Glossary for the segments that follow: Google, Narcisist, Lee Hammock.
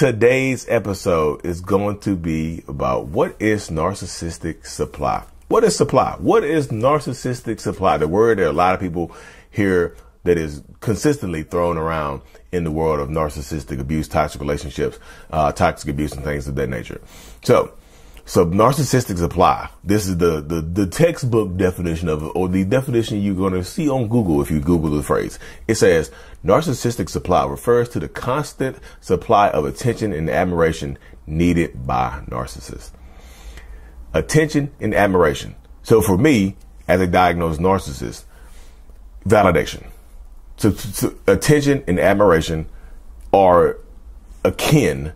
Today's episode is going to be about what is narcissistic supply. What is supply? What is narcissistic supply? The word that a lot of people hear that is consistently thrown around in the world of narcissistic abuse, toxic relationships, toxic abuse and things of that nature. So narcissistic supply, this is the textbook definition of it, or the definition you're going to see on Google if you Google the phrase. It says, narcissistic supply refers to the constant supply of attention and admiration needed by narcissists. Attention and admiration. So for me, as a diagnosed narcissist, validation. So attention and admiration are akin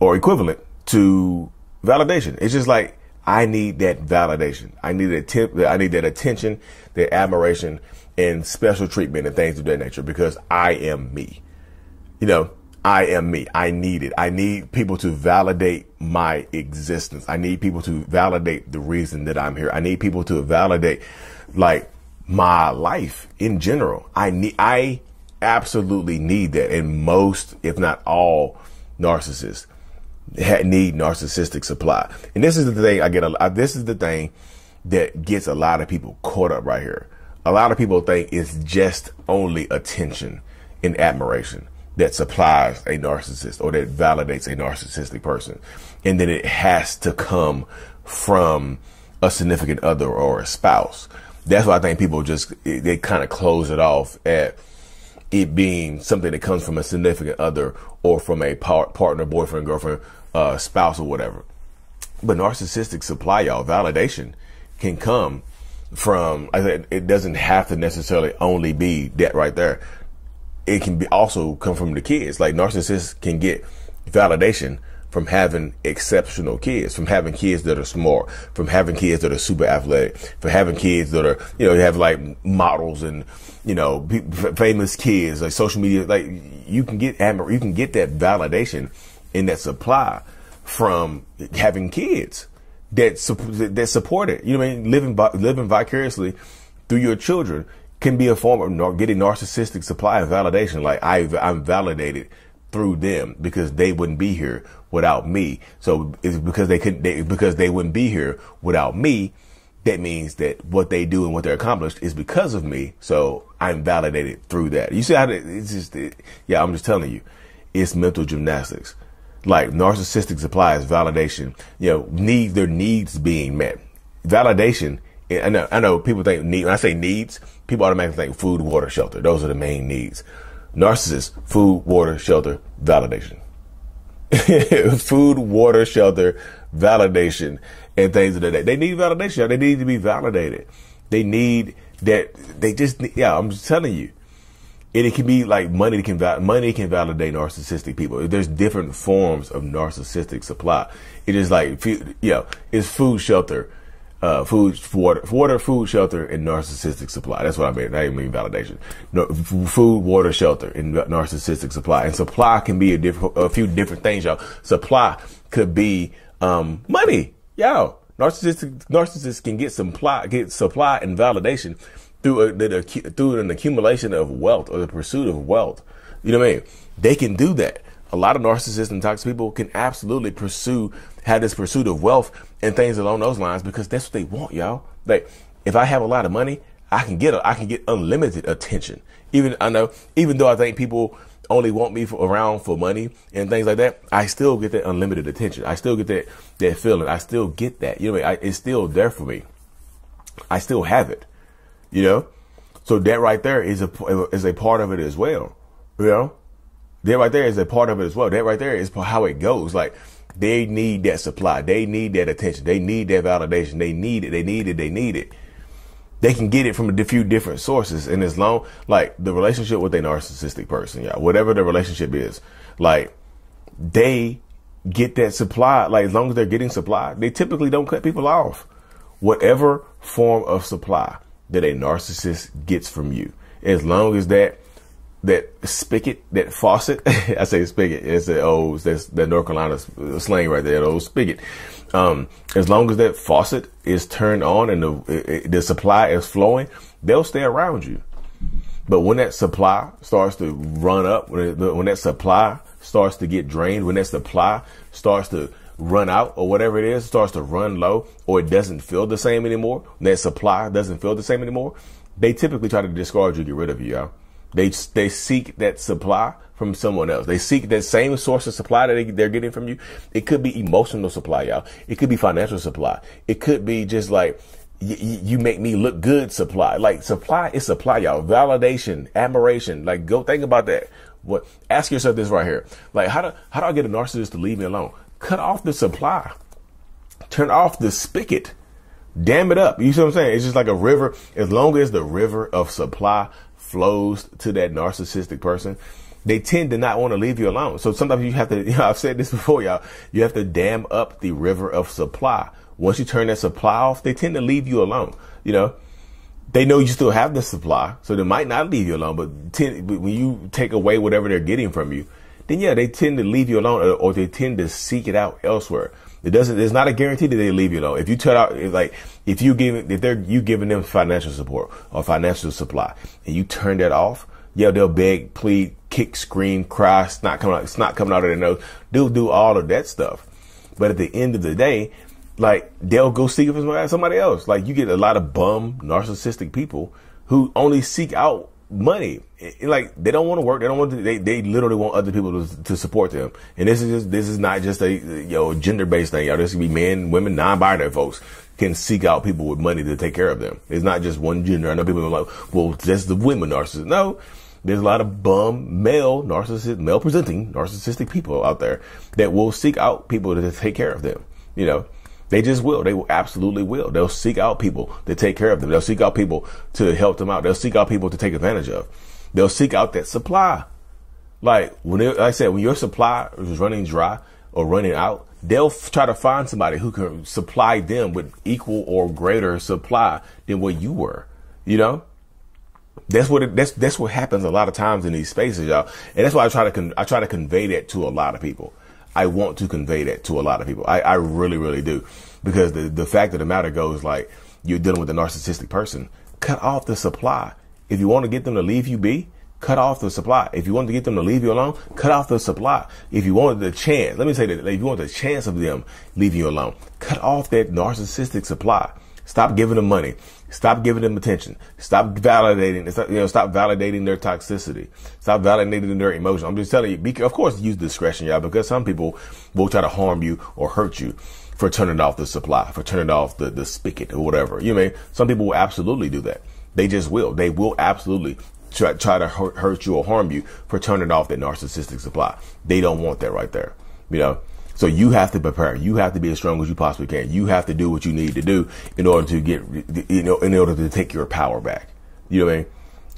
or equivalent to validation. It's just like, I need that validation. I need that attention, that admiration, and special treatment and things of that nature because I am me. You know, I am me. I need it. I need people to validate my existence. I need people to validate the reason that I'm here. I need people to validate, like, my life in general. I absolutely need that. And most, if not all, narcissists need narcissistic supply. And this is the thing this is the thing that gets a lot of people caught up right here. A lot of people think it's just only attention and admiration that supplies a narcissist or that validates a narcissistic person. And then it has to come from a significant other or a spouse. That's why I think people they kind of close it off at it being something that comes from a significant other or from a partner, boyfriend, girlfriend, spouse, or whatever. But narcissistic supply, y'all, validation can come from, it doesn't have to necessarily only be that right there. It can be also come from the kids. Like, narcissists can get validation from having exceptional kids, from having kids that are smart, from having kids that are super athletic, from having kids that are, you know, you have like models and, you know, famous kids, like social media. Like, you can get that validation and that supply from having kids that support it. You know what I mean? Living vicariously through your children can be a form of getting narcissistic supply of validation. Like, I'm validated through them because they wouldn't be here without me. So it's because because they wouldn't be here without me. That means that what they do and what they're accomplished is because of me. So I'm validated through that. You see how yeah, I'm just telling you, it's mental gymnastics. Like, narcissistic supply is validation, you know, their needs being met. Validation. I know people think when I say needs, people automatically think food, water, shelter. Those are the main needs. Narcissists, food, water, shelter, validation. Food, water, shelter, validation, and things of that. They need validation. They need to be validated. They need that. They just, yeah, I'm just telling you. And it can be like money can validate narcissistic people. There's different forms of narcissistic supply. It is like, you know, it's food, shelter, food, shelter, and narcissistic supply. That's what I mean. I didn't mean validation. No, food, water, shelter, and narcissistic supply. And supply can be a few different things, y'all. Supply could be money, y'all. Narcissists can get supply and validation through an accumulation of wealth or the pursuit of wealth. You know what I mean? They can do that. A lot of narcissists and toxic people can absolutely have this pursuit of wealth and things along those lines because that's what they want, y'all. Like, if I have a lot of money, I can get unlimited attention. Even though I think people only want me around for money and things like that, I still get that unlimited attention. I still get that feeling. I still get that. You know what I mean? It's still there for me. I still have it. You know, so that right there is a part of it as well. You know. That right there is a part of it as well. That right there is how it goes. Like, they need that supply. They need that attention. They need that validation. They need it. They need it. They need it. They can get it from a few different sources. And as long, like, the relationship with a narcissistic person, yeah, whatever the relationship is, like, they get that supply. Like, as long as they're getting supply, they typically don't cut people off. Whatever form of supply that a narcissist gets from you, as long as that spigot, that faucet, I say spigot, it's the old, that's that North Carolina slang right there, the old spigot. As long as that faucet is turned on and the supply is flowing, they'll stay around you. But when that supply starts to run up, when that supply starts to get drained, when that supply starts to run out or whatever it is, starts to run low, or it doesn't feel the same anymore, that supply doesn't feel the same anymore, they typically try to discard you, get rid of you, y'all. They seek that supply from someone else. They seek that same source of supply that they're getting from you. It could be emotional supply, y'all. It could be financial supply. It could be just like, you make me look good supply. Like, supply is supply, y'all. Validation, admiration. Like, go think about that. What? Ask yourself this right here. Like, how do I get a narcissist to leave me alone? Cut off the supply. Turn off the spigot. Dam it up. You see what I'm saying? It's just like a river. As long as the river of supply flows to that narcissistic person, they tend to not want to leave you alone. So sometimes you have to, you know, I've said this before, y'all, you have to dam up the river of supply. Once you turn that supply off, they tend to leave you alone. You know, they know you still have the supply, so they might not leave you alone, but when you take away whatever they're getting from you, then yeah, they tend to leave you alone, or they tend to seek it out elsewhere. It's not a guarantee that they leave you alone. If you turn out, if you giving them financial support or financial supply and you turn that off, yeah, they'll beg, plead, kick, scream, cry, it's not coming out of their nose. They'll do all of that stuff. But at the end of the day, like, they'll go seek it for somebody else. Like, you get a lot of bum, narcissistic people who only seek out money. Like, they don't want to work. They don't want to, they literally want other people to support them. And this is not just a, gender based thing, y'all. This can be men, women, non-binary folks can seek out people with money to take care of them. It's not just one gender. I know people are like, well, that's the women narcissist. No, there's a lot of bum male presenting narcissistic people out there that will seek out people to take care of them. You know, they just will. They will absolutely will. They'll seek out people to take care of them. They'll seek out people to help them out. They'll seek out people to take advantage of. They'll seek out that supply. Like, like I said, when your supply is running dry or running out, they'll try to find somebody who can supply them with equal or greater supply than what you were. You know, that's what happens a lot of times in these spaces, y'all. And that's why I try to convey that to a lot of people. I want to convey that to a lot of people. I really, really do. Because the fact of the matter goes, like, you're dealing with a narcissistic person. Cut off the supply. If you want to get them to leave you be, cut off the supply. If you want to get them to leave you alone, cut off the supply. If you want the chance, let me say that, if you want the chance of them leaving you alone, cut off that narcissistic supply. Stop giving them money. Stop giving them attention. Stop validating. Stop validating their toxicity. Stop validating their emotion. I'm just telling you, of course, use discretion, y'all, because some people will try to harm you or hurt you for turning off the supply, for turning off the spigot or whatever. You know what I mean? Some people will absolutely do that. They just will. They will absolutely try to hurt you or harm you for turning off that narcissistic supply. They don't want that right there. You know? So you have to prepare. You have to be as strong as you possibly can. You have to do what you need to do in order to get, you know, in order to take your power back. You know what I mean?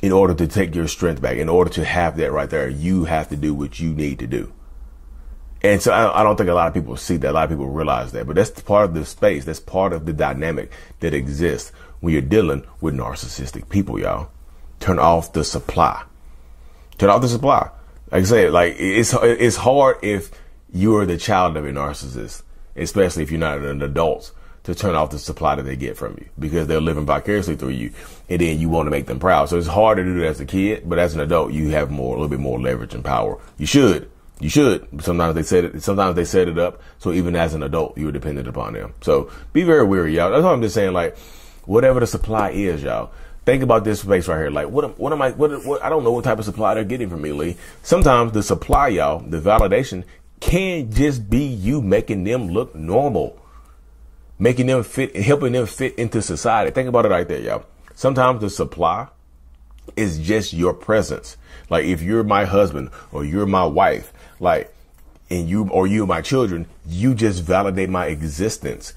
In order to take your strength back, in order to have that right there, you have to do what you need to do. And so I don't think a lot of people see that. A lot of people realize that, but that's part of the space. That's part of the dynamic that exists when you're dealing with narcissistic people, y'all. Turn off the supply. Turn off the supply. Like I said, like, it's hard if you are the child of a narcissist, especially if you're not an adult, to turn off the supply that they get from you, because they're living vicariously through you, and then you want to make them proud. So it's hard to do that as a kid, but as an adult, you have more, a little bit more leverage and power. You should. Sometimes they set it. Sometimes they set it up. So even as an adult, you're dependent upon them. So be very wary, y'all. That's what I'm just saying. Like, whatever the supply is, y'all, think about this space right here. Like, what I don't know what type of supply they're getting from me, Lee. Sometimes the supply, y'all, the validation, can just be you making them look normal, making them fit, helping them fit into society. Think about it right there, y'all. Sometimes the supply is just your presence. Like, if you're my husband or you're my wife, like, and you my children, you just validate my existence,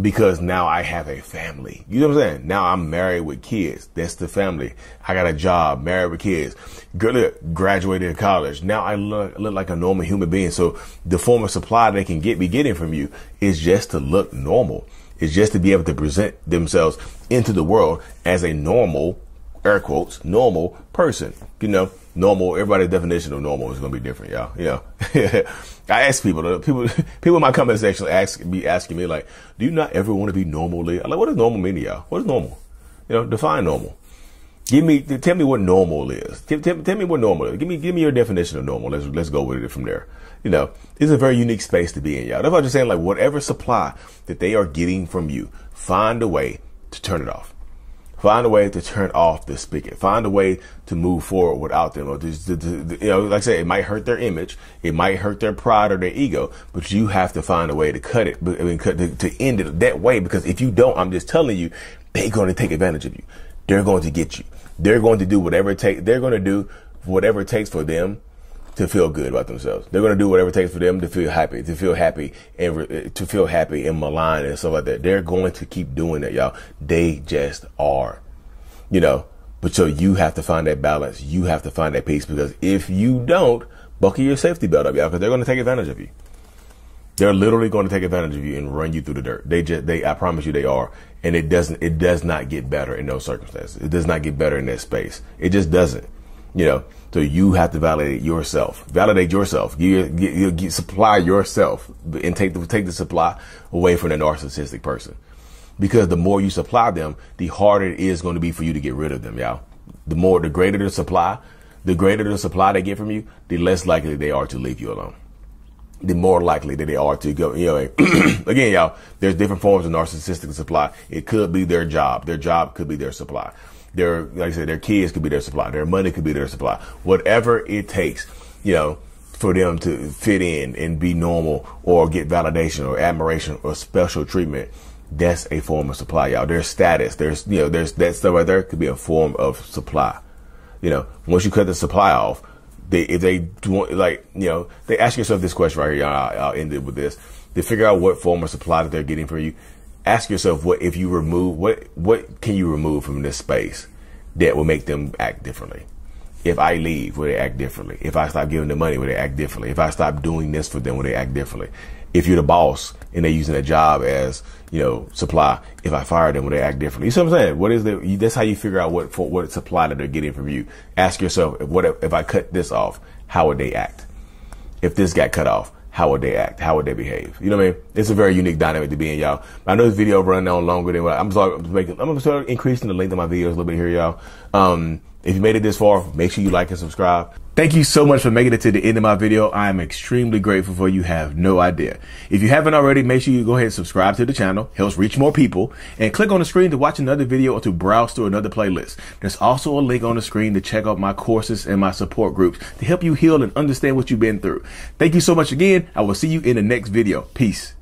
because now I have a family. You know what I'm saying? Now I'm married with kids. That's the family. I got a job, married with kids. Graduated college. Now I look like a normal human being. So the form of supply they can be getting from you is just to look normal. It's just to be able to present themselves into the world as a normal, air quotes, normal person. You know, normal. Everybody's definition of normal is going to be different, y'all. Yeah. You know? I ask people in my comment section asking me, like, do you not ever want to be normal, Lee? I'm like, what does normal mean to y'all? What is normal? You know, define normal. Tell me what normal is. Tell me what normal is. Give me your definition of normal. Let's go with it from there. You know, it's a very unique space to be in, y'all. That's why I'm just saying, like, whatever supply that they are getting from you, find a way to turn it off. Find a way to turn off the spigot. Find a way to move forward without them. Or just, you know, like I say, it might hurt their image, it might hurt their pride or their ego, but you have to find a way to cut it. I mean, to end it that way, because if you don't, I'm just telling you, they're going to take advantage of you. They're going to get you. They're going to do whatever it takes. They're going to do whatever it takes for them to feel good about themselves. They're going to do whatever it takes for them to feel happy, and malign and stuff like that. They're going to keep doing that, y'all. They just are, you know, but so you have to find that balance. You have to find that peace, because if you don't, buckle your safety belt up, y'all, because they're going to take advantage of you. They're literally going to take advantage of you and run you through the dirt. I promise you they are. And it does not get better in those circumstances. It does not get better in that space. It just doesn't, you know, so you have to validate yourself, supply yourself, and take the supply away from the narcissistic person, because the more you supply them, the harder it is going to be for you to get rid of them. Y'all, the greater the supply, they get from you, the less likely they are to leave you alone. The more likely that they are to go, you know, again, y'all, there's different forms of narcissistic supply. It could be their job. Their job could be their supply. Like I said, their kids could be their supply. Their money could be their supply. Whatever it takes, you know, for them to fit in and be normal or get validation or admiration or special treatment, that's a form of supply, y'all. Their status, there's that stuff right there could be a form of supply. You know, once you cut the supply off, if they want, like, you know, they ask yourself this question right here. I'll end it with this. To figure out what form of supply that they're getting from you, ask yourself, what can you remove from this space that will make them act differently? If I leave, will they act differently? If I stop giving them money, will they act differently? If I stop doing this for them, will they act differently? If you're the boss and they're using a job as, you know, supply, if I fire them, will they act differently? You see what I'm saying? That's how you figure out what supply that they're getting from you. Ask yourself, if I cut this off, how would they act? If this got cut off, how would they act? How would they behave? You know what I mean? It's a very unique dynamic to be in, y'all. I know this video running on longer than what I'm going to start increasing the length of my videos a little bit here, y'all. If you made it this far, make sure you like and subscribe. Thank you so much for making it to the end of my video. I am extremely grateful for you. You have no idea. If you haven't already, make sure you go ahead and subscribe to the channel. Helps reach more people. And click on the screen to watch another video or to browse through another playlist. There's also a link on the screen to check out my courses and my support groups to help you heal and understand what you've been through. Thank you so much again. I will see you in the next video. Peace.